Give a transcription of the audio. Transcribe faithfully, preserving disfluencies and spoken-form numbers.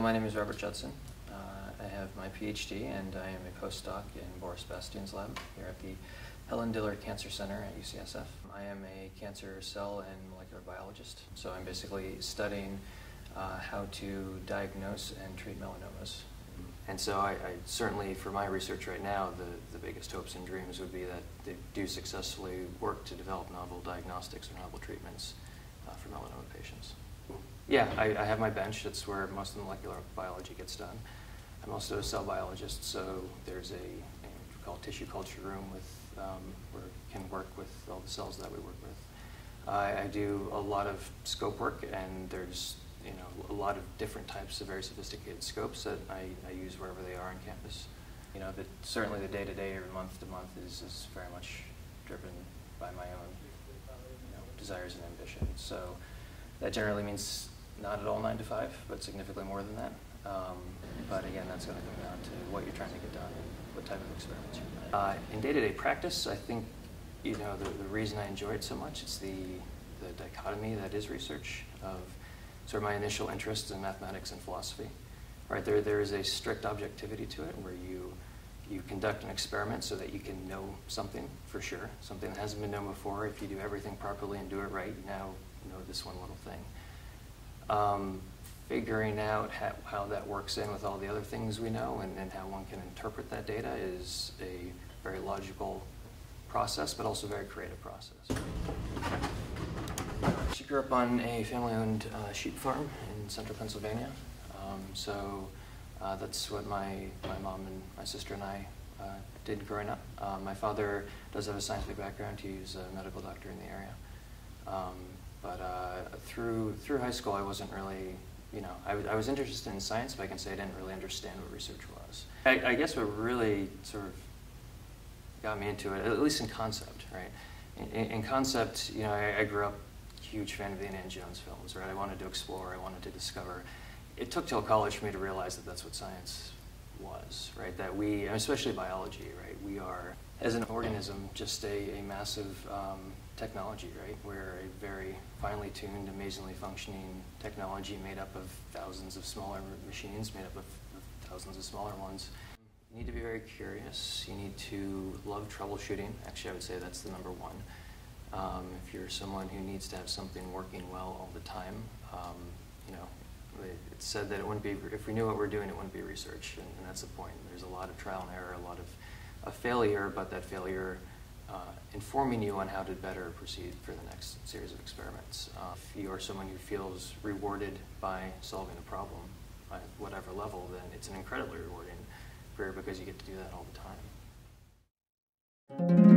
My name is Robert Judson. Uh, I have my PhD and I am a postdoc in Boris Bastian's lab here at the Helen Diller Cancer Center at U C S F. I am a cancer cell and molecular biologist, so I'm basically studying uh, how to diagnose and treat melanomas. And so I, I certainly, for my research right now, the, the biggest hopes and dreams would be that they do successfully work to develop novel diagnostics or novel treatments uh, for melanoma patients. Yeah, I, I have my bench. It's where most of the molecular biology gets done. I'm also a cell biologist, so there's a, a we call tissue culture room with um, where we can work with all the cells that we work with. Uh, I do a lot of scope work, and there's you know a lot of different types of very sophisticated scopes that I, I use wherever they are on campus. You know, the, certainly the day-to-day or month-to-month is, is very much driven by my own you know, desires and ambition. So that generally means not at all nine to five, but significantly more than that. Um, but again, that's going to come down to what you're trying to get done and what type of experiments you're doing. Uh, in day-to-day practice, I think you know the, the reason I enjoy it so much is the the dichotomy that is research of sort of my initial interest in mathematics and philosophy. Right there, there is a strict objectivity to it, where you you conduct an experiment so that you can know something for sure, something that hasn't been known before. If you do everything properly and do it right, you now know this one little thing. Um, figuring out how, how that works in with all the other things we know and then how one can interpret that data is a very logical process, but also a very creative process. She grew up on a family-owned uh, sheep farm in central Pennsylvania, um, so uh, that's what my, my mom and my sister and I uh, did growing up. Uh, my father does have a scientific background. He's a medical doctor in the area. Um, But uh, through through high school, I wasn't really, you know, I, I was interested in science, but I can say I didn't really understand what research was. I, I guess what really sort of got me into it, at least in concept, right? In, in concept, you know, I, I grew up a huge fan of the Indiana Jones films, right? I wanted to explore, I wanted to discover. It took till college for me to realize that that's what science was, right? That we, especially biology, right? We are, as an organism, just a, a massive um, technology, right? We're a very finely tuned, amazingly functioning technology made up of thousands of smaller machines, made up of thousands of smaller ones. You need to be very curious. You need to love troubleshooting. Actually, I would say that's the number one. Um, if you're someone who needs to have something working well all the time, um, you know, it's said that it wouldn't be, if we knew what we're doing, it wouldn't be research, and, and that's the point. There's a lot of trial and error, a lot of, of failure, but that failure Uh, informing you on how to better proceed for the next series of experiments. Uh, if you are someone who feels rewarded by solving a problem at whatever level, then it's an incredibly rewarding career because you get to do that all the time.